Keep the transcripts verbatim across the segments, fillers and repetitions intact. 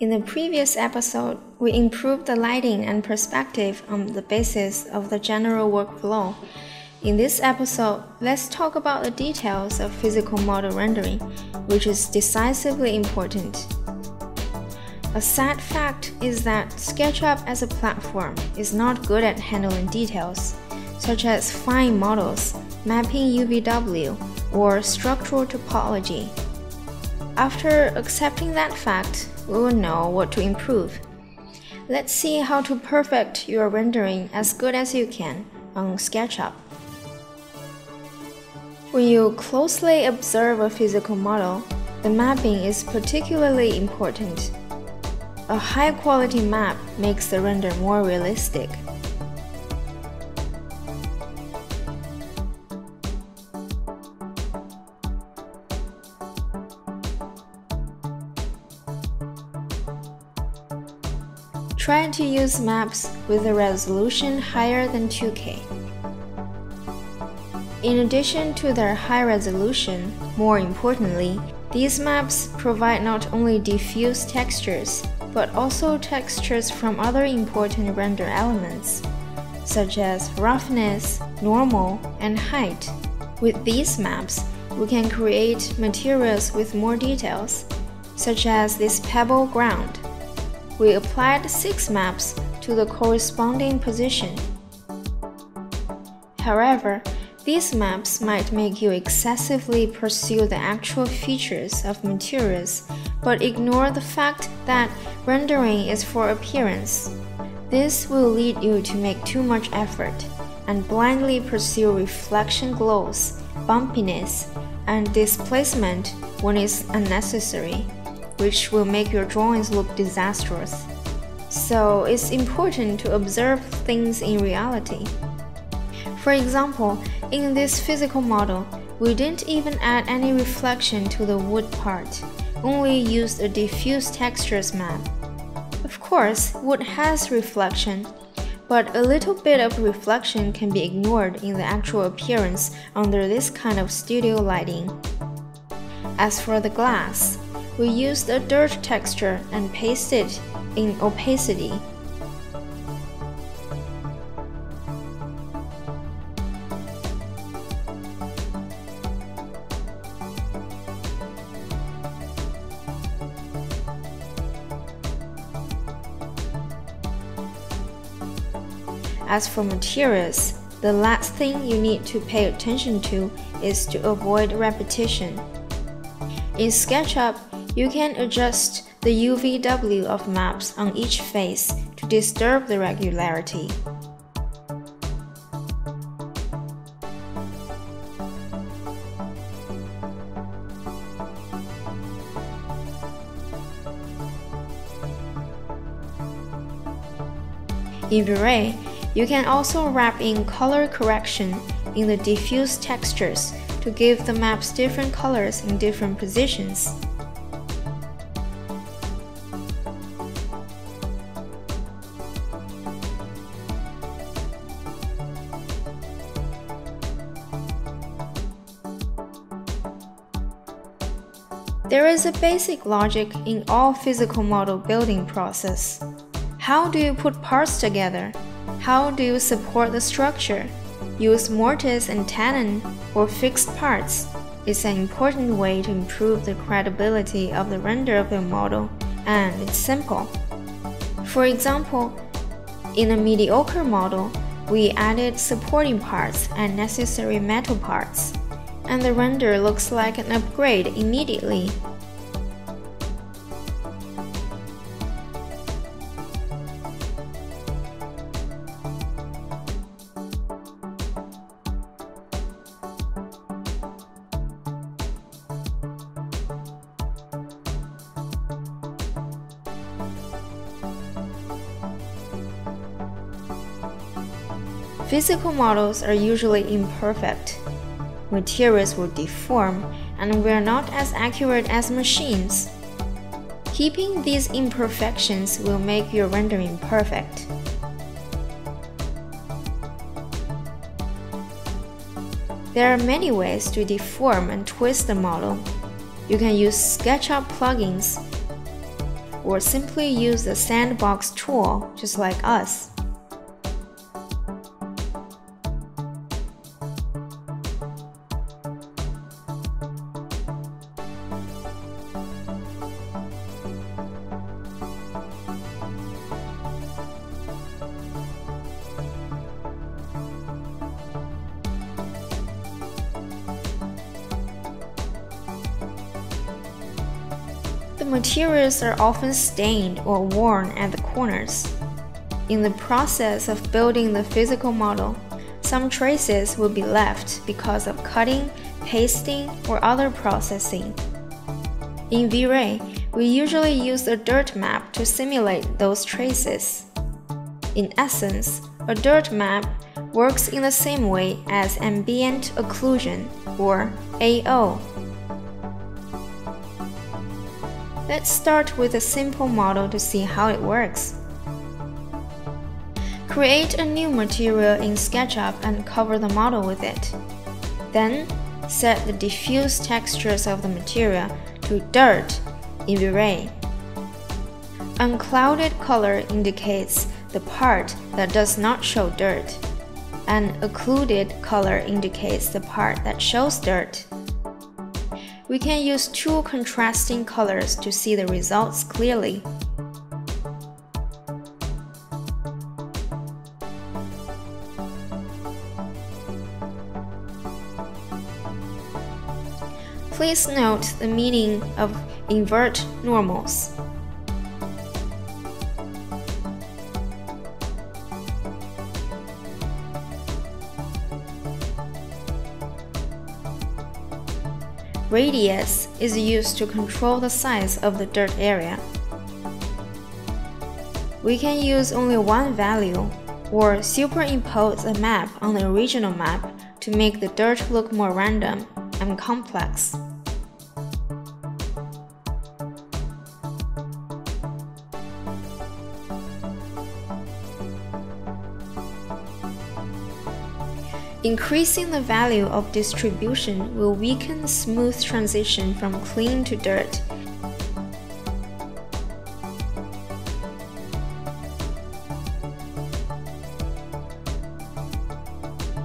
In the previous episode, we improved the lighting and perspective on the basis of the general workflow. In this episode, let's talk about the details of physical model rendering, which is decisively important. A sad fact is that SketchUp as a platform is not good at handling details, such as fine models, mapping U V W, or structural topology. After accepting that fact, we will know what to improve. Let's see how to perfect your rendering as good as you can on SketchUp. When you closely observe a physical model, the mapping is particularly important. A high-quality map makes the render more realistic. Try to use maps with a resolution higher than two K. In addition to their high resolution, more importantly, these maps provide not only diffuse textures, but also textures from other important render elements, such as roughness, normal, and height. With these maps, we can create materials with more details, such as this pebble ground. We applied six maps to the corresponding position. However, these maps might make you excessively pursue the actual features of materials, but ignore the fact that rendering is for appearance. This will lead you to make too much effort and blindly pursue reflection glows, bumpiness, and displacement when it's unnecessary, which will make your drawings look disastrous. So it's important to observe things in reality. For example, in this physical model, we didn't even add any reflection to the wood part, only used a diffuse textures map. Of course, wood has reflection, but a little bit of reflection can be ignored in the actual appearance under this kind of studio lighting. As for the glass, we used a dirt texture and pasted it in opacity. As for materials, the last thing you need to pay attention to is to avoid repetition. In SketchUp, you can adjust the U V W of maps on each face to disturb the regularity. In V-Ray, you can also wrap in color correction in the diffuse textures to give the maps different colors in different positions. There is a basic logic in all physical model building process. How do you put parts together? How do you support the structure? Use mortise and tenon or fixed parts. It's an important way to improve the credibility of the render of your model, and it's simple. For example, in a mediocre model, we added supporting parts and necessary metal parts, and the render looks like an upgrade immediately. Physical models are usually imperfect. Materials will deform, and we're not as accurate as machines. Keeping these imperfections will make your rendering perfect. There are many ways to deform and twist the model. You can use SketchUp plugins, or simply use the sandbox tool just like us. The materials are often stained or worn at the corners. In the process of building the physical model, some traces will be left because of cutting, pasting, or other processing. In V-Ray, we usually use a dirt map to simulate those traces. In essence, a dirt map works in the same way as ambient occlusion, or A O. Let's start with a simple model to see how it works. Create a new material in SketchUp and cover the model with it. Then, set the diffuse textures of the material to dirt in V-Ray. Unclouded color indicates the part that does not show dirt, and occluded color indicates the part that shows dirt. We can use two contrasting colors to see the results clearly. Please note the meaning of invert normals. Radius is used to control the size of the dirt area. We can use only one value, or superimpose a map on the original map to make the dirt look more random and complex. Increasing the value of distribution will weaken the smooth transition from clean to dirt.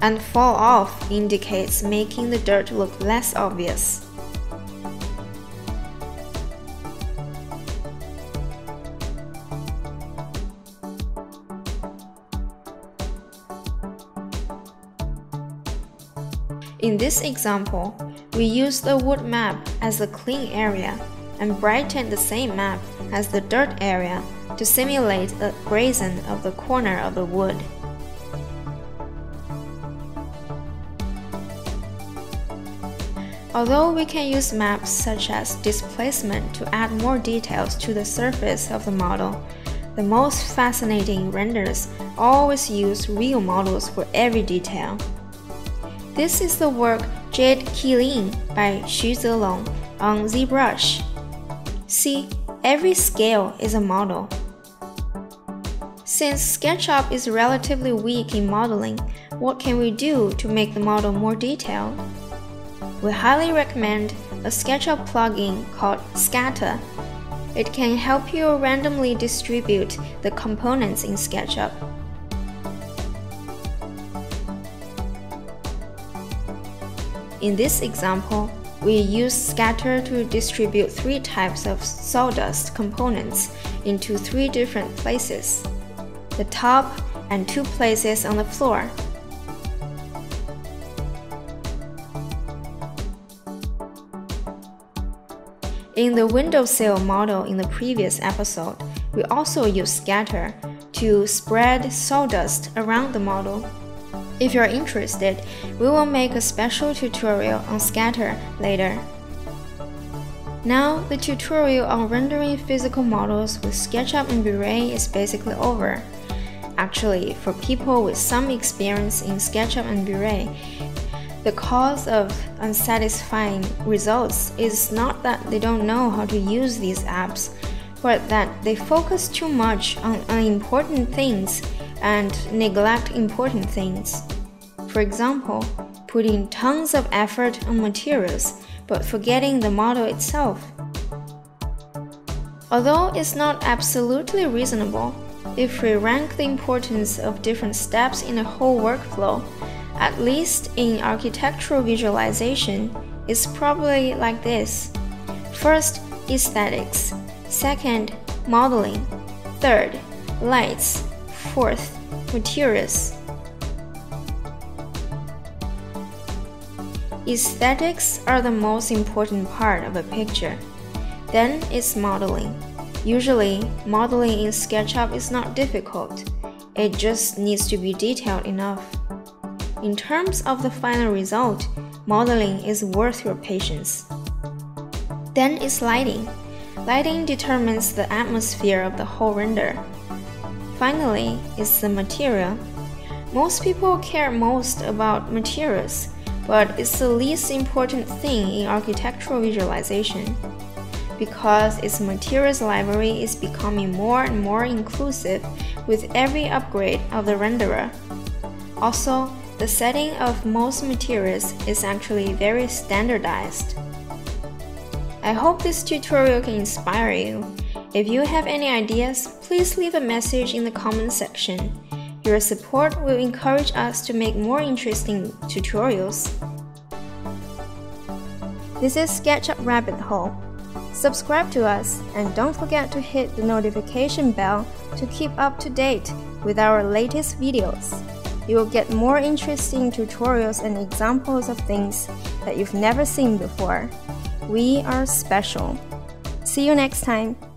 And fall off indicates making the dirt look less obvious. In this example, we use the wood map as the clean area and brighten the same map as the dirt area to simulate the grazing of the corner of the wood. Although we can use maps such as displacement to add more details to the surface of the model, the most fascinating renders always use real models for every detail. This is the work Jade Ki-Lin by Xu Zilong on ZBrush. See, every scale is a model. Since SketchUp is relatively weak in modeling, what can we do to make the model more detailed? We highly recommend a SketchUp plugin called Scatter. It can help you randomly distribute the components in SketchUp. In this example, we use Scatter to distribute three types of sawdust components into three different places: the top and two places on the floor. In the windowsill model in the previous episode, we also use Scatter to spread sawdust around the model. If you're interested, we will make a special tutorial on Scatter later. Now, the tutorial on rendering physical models with SketchUp and V-Ray is basically over. Actually, for people with some experience in SketchUp and V-Ray, the cause of unsatisfying results is not that they don't know how to use these apps, but that they focus too much on unimportant things and neglect important things. For example, putting tons of effort on materials but forgetting the model itself. Although it's not absolutely reasonable, if we rank the importance of different steps in the whole workflow, at least in architectural visualization, it's probably like this. First, aesthetics. Second, modeling. Third, lights. Fourth, materials. Aesthetics are the most important part of a picture. Then it's modeling. Usually, modeling in SketchUp is not difficult. It just needs to be detailed enough. In terms of the final result, modeling is worth your patience. Then it's lighting. Lighting determines the atmosphere of the whole render. Finally, it's the material. Most people care most about materials, but it's the least important thing in architectural visualization. Because its materials library is becoming more and more inclusive with every upgrade of the renderer. Also, the setting of most materials is actually very standardized. I hope this tutorial can inspire you. If you have any ideas, please leave a message in the comment section. Your support will encourage us to make more interesting tutorials. This is SketchUp Rabbit Hole. Subscribe to us and don't forget to hit the notification bell to keep up to date with our latest videos. You will get more interesting tutorials and examples of things that you've never seen before. We are special. See you next time.